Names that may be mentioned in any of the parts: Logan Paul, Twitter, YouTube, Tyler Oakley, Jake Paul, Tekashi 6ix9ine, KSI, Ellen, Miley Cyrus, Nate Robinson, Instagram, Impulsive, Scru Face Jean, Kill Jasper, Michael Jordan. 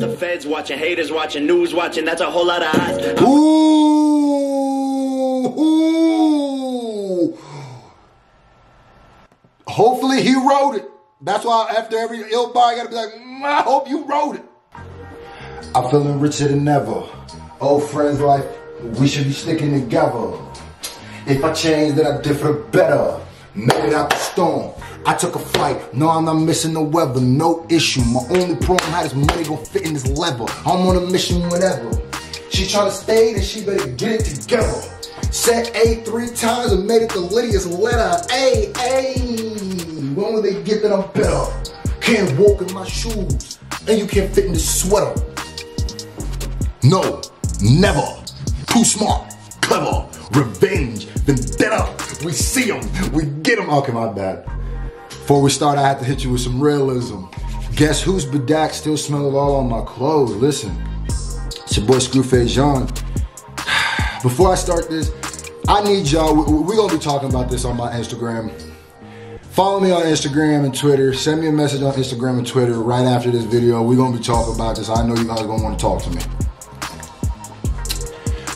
got the feds watching, haters watching, news watching. That's a whole lot of eyes. Ooh. Hopefully he wrote it. That's why after every ill body, I gotta be like, I hope you wrote it. I'm feeling richer than ever. Old friends like, we should be sticking together. If I change, then I differ better. Made it out the storm. I took a flight. No, I'm not missing the weather. No issue. My only problem, how this money gon' fit in this lever. I'm on a mission, whatever. She tryna stay, then she better get it together. Said A 3 times and made it the Lydia's letter. When will they get that I'm better? Can't walk in my shoes, and you can't fit in this sweater. No, never. Too smart, clever, revenge, vendetta. We see them, we get them. Okay, my bad. Before we start, I have to hit you with some realism. Guess who's bedacked, still smelling all on my clothes? Listen, it's your boy Scru Face Jean. Before I start this, I need y'all, we're gonna be talking about this on my Instagram. Follow me on Instagram and Twitter. Send me a message on Instagram and Twitter right after this video. We're gonna be talking about this. I know you guys are gonna wanna talk to me.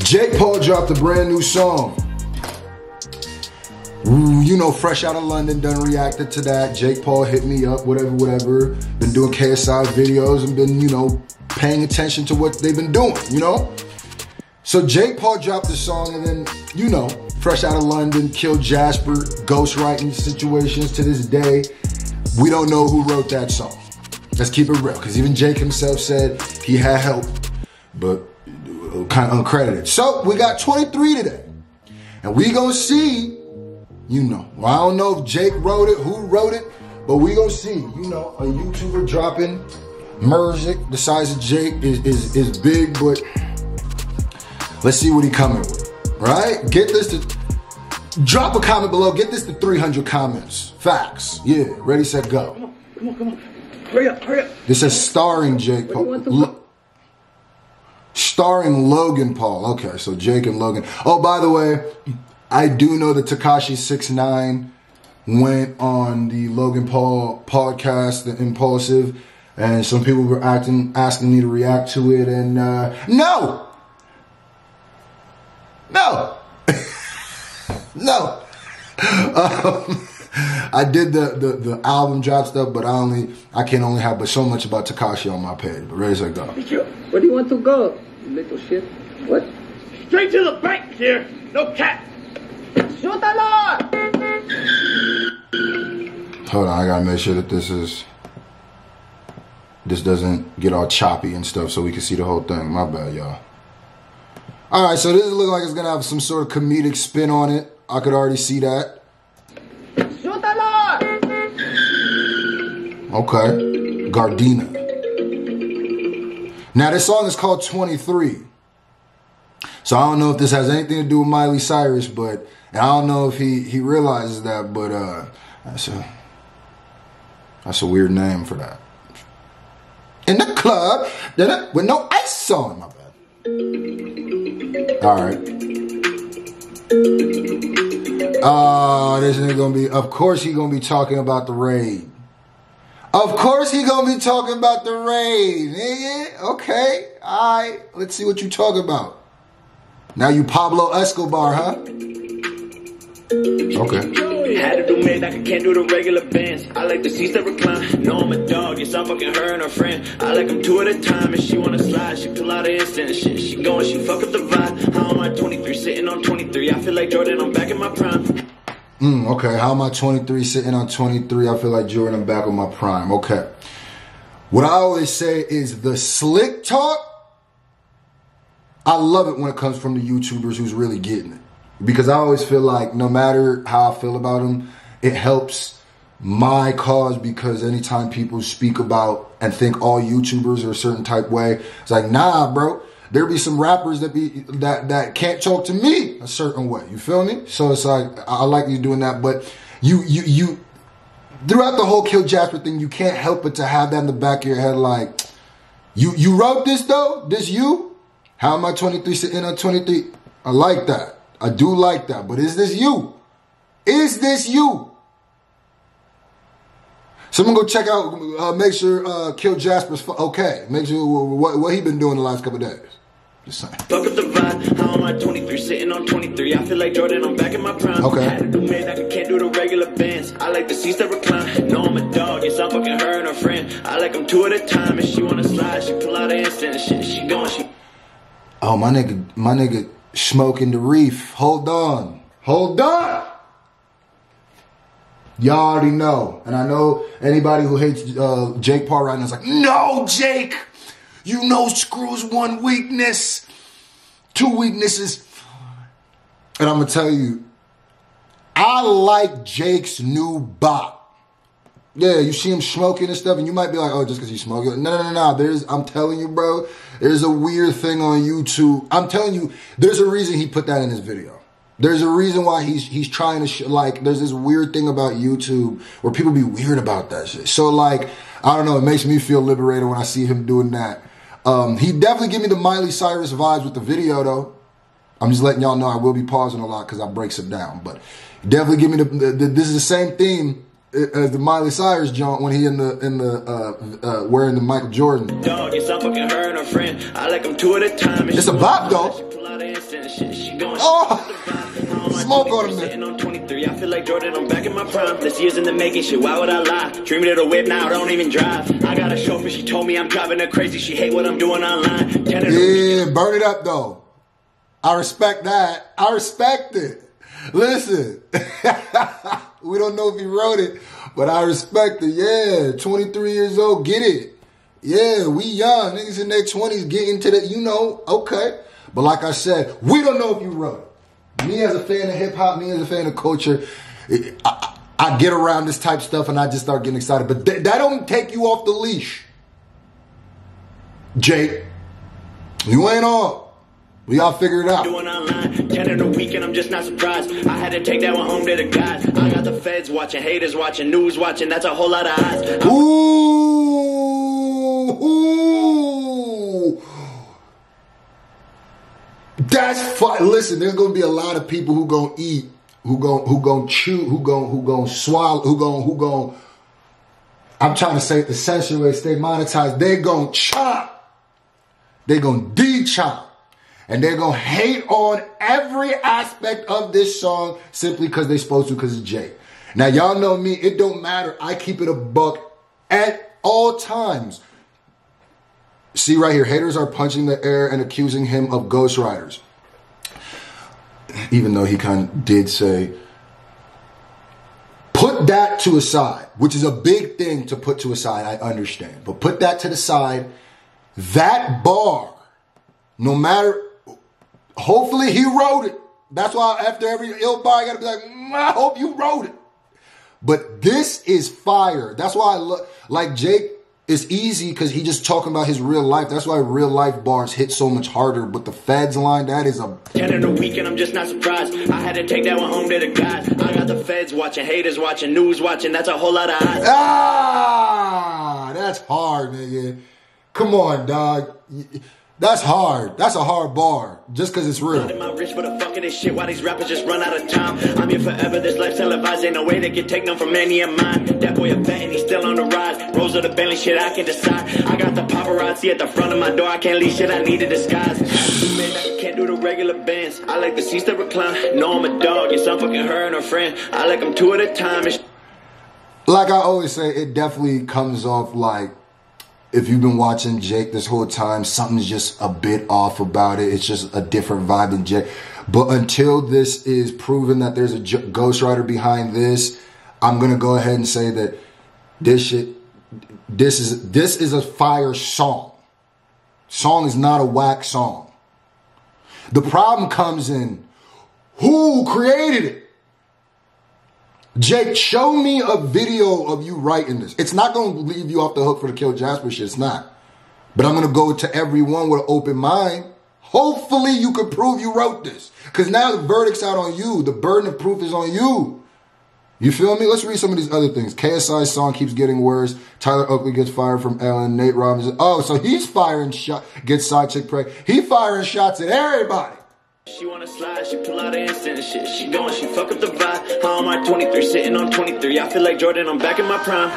Jake Paul dropped a brand new song. You know, fresh out of London, done reacted to that. Jake Paul hit me up, whatever, whatever. Been doing KSI videos and been, you know, paying attention to what they've been doing, you know? So Jake Paul dropped this song and then, you know, fresh out of London, Kill Jasper, ghostwriting situations to this day. We don't know who wrote that song. Let's keep it real, because even Jake himself said he had help, but kind of uncredited. So we got 23 today, and we gonna see, you know. Well, I don't know if Jake wrote it, who wrote it, but we gonna see, you know, a YouTuber dropping music the size of Jake is big, but let's see what he coming with, right? Get this to, drop a comment below, get this to 300 comments, facts, yeah, ready, set, go. Come on, come on, come on, hurry up, hurry up. This is starring Jake Paul. Starring Logan Paul. Okay, so Jake and Logan. Oh, by the way, I do know that Tekashi 6ix9ine went on the Logan Paul podcast, the Impulsive, and some people were asking me to react to it, and no! No! No! I did the album drop stuff, but I can only have but so much about Tekashi on my page. But ready to go. Where do you want to go, little shit? What? Straight to the bank here. No cap. Shoot the Lord. Hold on, I gotta make sure that this doesn't get all choppy and stuff, so we can see the whole thing. My bad, y'all. All right, so this looks like it's gonna have some sort of comedic spin on it. I could already see that. Okay, Gardena. Now this song is called 23. So I don't know if this has anything to do with Miley Cyrus, but, and I don't know if he realizes that, but that's a weird name for that. In the club, with no ice on, my bad. All right. Oh, this is gonna be, of course he's gonna be talking about the raid. Of course he gonna be talking about the raid, nigga. Okay, all right. Let's see what you talking about. Now you Pablo Escobar, huh? Okay. Had to do man, I can't do the regular bands. I like the seats that recline. No, I'm a dog. Yes, I'm fucking her and her friend. I like them 2 at a time. If she wanna slide, she pull out an instant. Shit, she going, she fuck up the vibe. How am I 23 sitting on 23? I feel like Jordan, I'm back in my prime. Okay, how am I 23 sitting on 23? I feel like Jordan, I'm back on my prime. Okay. What I always say is the slick talk, I love it when it comes from the YouTubers who's really getting it. Because I always feel like no matter how I feel about them, it helps my cause, because anytime people speak about and think all YouTubers are a certain type way, it's like, nah, bro. There be some rappers that that can't talk to me a certain way. You feel me? So it's like, I like you doing that, but you throughout the whole Kill Jasper thing, you can't help but to have that in the back of your head, like, you wrote this though? This you? How am I 23 sitting on 23? I like that. I do like that. But is this you? Is this you? Someone go check out, make sure Kill Jasper's okay. Make sure what he been doing the last couple of days. Just saying. Fuck up the vibe. How am I 23? Sitting on 23. I feel like Jordan. I'm back in my prime. Okay. I had to do it. I can't do the regular bands. I like the seats that recline. No, I'm a dog. Yes, I'm fucking her and her friend. I like them two at a time. If she wanna slide, she pull out an instant. Shit, she going. She. Oh, my nigga, smoking the reef. Hold on. Y'all already know, and I know anybody who hates Jake Paul right now is like, no, Jake, you know Scru's one weakness, two weaknesses. And I'm going to tell you, I like Jake's new bop. Yeah, you see him smoking and stuff, and you might be like, oh, just because he's smoking. No. I'm telling you, bro, there's a weird thing on YouTube. I'm telling you, there's a reason he put that in his video. There's a reason why he's trying to, there's this weird thing about YouTube where people be weird about that shit. So, I don't know, it makes me feel liberated when I see him doing that. He definitely gave me the Miley Cyrus vibes with the video, though. I'm just letting y'all know I will be pausing a lot because I break some down. But definitely give me the this is the same theme as the Miley Cyrus joint when he in the wearing the Michael Jordan. Dog, it's fucking her and her friend. I like them two at a time. It's a bop, though. Oh! Smoke on him, man. On 23, I feel like Jordan, I'm back in my prime. This year's in the making, shit, why would I lie? Dreaming of the whip, now I don't even drive. I got a chauffeur, she told me I'm driving her crazy. She hate what I'm doing online. Yeah, burn it up, though. I respect that. I respect it. Listen. We don't know if he wrote it, but I respect it. Yeah, 23 years old, get it. Yeah, we young. Niggas in their 20s getting to the, okay. But like I said, we don't know if you wrote it. Me as a fan of hip-hop, me as a fan of culture, I get around this type of stuff and I just start getting excited. But that don't take you off the leash. Jake, you ain't on. We gotta figure it out. Doing online, 10 in the weekend, I'm just not surprised. I had to take that one home to the guys. I got the feds watching, haters watching, news watching. That's a whole lot of eyes. Ooh. That's fine. Listen, there's gonna be a lot of people who gonna eat, who gonna chew, who gonna swallow, who gonna. I'm trying to say it the sensual way, stay monetized. They gonna chop, they gonna de-chop, and they're gonna hate on every aspect of this song simply because they supposed to, because it's Jake. Now y'all know me, it don't matter. I keep it a buck at all times. See right here, haters are punching the air and accusing him of ghostwriters. Even though he kind of did say, put that to a side, which is a big thing to put to a side, I understand. But put that to the side, that bar, no matter, hopefully he wrote it. That's why after every ill bar, I gotta be like, I hope you wrote it. But this is fire. That's why I look, like Jake, it's easy because he just talking about his real life. That's why real life bars hit so much harder. But the feds line, that is a... 10 in the weekend, I'm just not surprised. I had to take that one home to the guys. I got the feds watching, haters watching, news watching. That's a whole lot of eyes. Ah, that's hard, nigga. Come on, dog. That's hard. That's a hard bar. Just because it's real. I'm not rich for the fucking this shit. Why these rappers just run out of time? I'm here forever. This life's televised. Ain't no way they can take none from any of mine. That boy a vet and he's still on the rise. Rolls of the Bentley shit, I can decide. I got the paparazzi at the front of my door. I can't leave shit, I need a disguise. I can't do the regular bands. I like the seats that recline. No, I'm a dog. Yes, I'm fucking her and her friend. I like them two at a time. Like I always say, it definitely comes off like, if you've been watching Jake this whole time, something's just a bit off about it. It's just a different vibe than Jake. But until this is proven that there's a ghostwriter behind this, I'm going to go ahead and say that this is a fire song. Song is not a whack song. The problem comes in who created it. Jake, show me a video of you writing this. It's not going to leave you off the hook for the Kill Jasper shit. It's not. But I'm going to go to everyone with an open mind. Hopefully you can prove you wrote this. Because now the verdict's out on you. The burden of proof is on you. You feel me? Let's read some of these other things. KSI's song keeps getting worse. Tyler Oakley gets fired from Ellen. Nate Robinson. Oh, so he's firing shots. Gets side chick prey. He firing shots at everybody. She wanna slide, she pull out an instant and shit. She going, she fuck up the vibe. How am I 23, sitting on 23? I feel like Jordan, I'm back in my prime.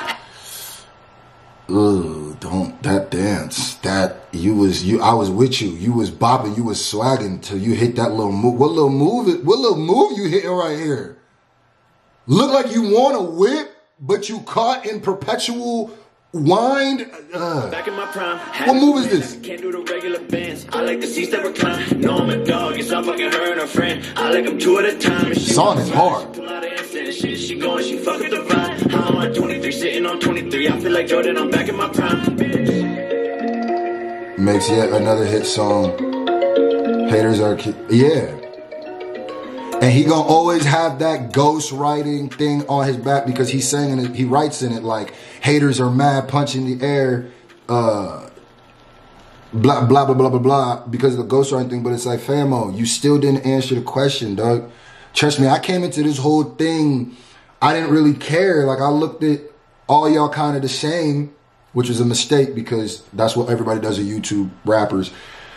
ooh, don't that dance that I was with you. You was bopping. You was swagging till you hit that little move. What little move? What little move you hitting right here? Look like you want a whip, but you caught in perpetual wind. Back in my prime. What move is this? Can't do the regular bands. I like the seats that recline. No, I'm a dog. It's not fucking her and her friend. I like them two at a time. The song is hard. She going, she fuck with the vibe. How am I 23, sitting on 23? I feel like Jordan, I'm back in my prime. Makes yet another hit song. Haters are, yeah. And he gonna always have that ghost writing thing on his back because he's singing it. He writes in it like, haters are mad, punch in the air, blah, blah, blah, blah, blah, blah, because of the ghost writing thing. But it's like, famo, you still didn't answer the question, dog. Trust me, I came into this whole thing, I didn't really care. Like, I looked at all y'all kind of the same, which is a mistake because that's what everybody does at YouTube, rappers.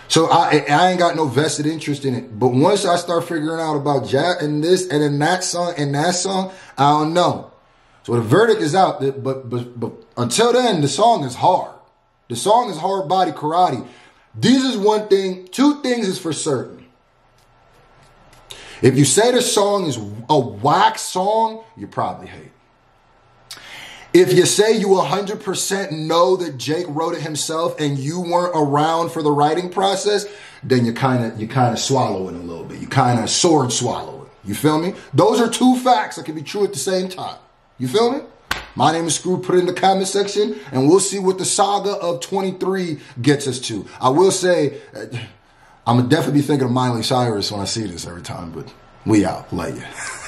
So I ain't got no vested interest in it. But once I start figuring out about Jack and this and then that song and that song, I don't know. So the verdict is out, but until then, the song is hard. The song is hard body karate. This is one thing, two things is for certain. If you say the song is a whack song, you probably hate. If you say you 100% know that Jake wrote it himself and you weren't around for the writing process, then you kind of swallow it a little bit. You kind of sword swallow it. You feel me? Those are two facts that can be true at the same time. You feel me? My name is Scru. Put it in the comment section and we'll see what the saga of 23 gets us to. I will say, I'm gonna definitely be thinking of Miley Cyrus when I see this every time, but we out. Love you.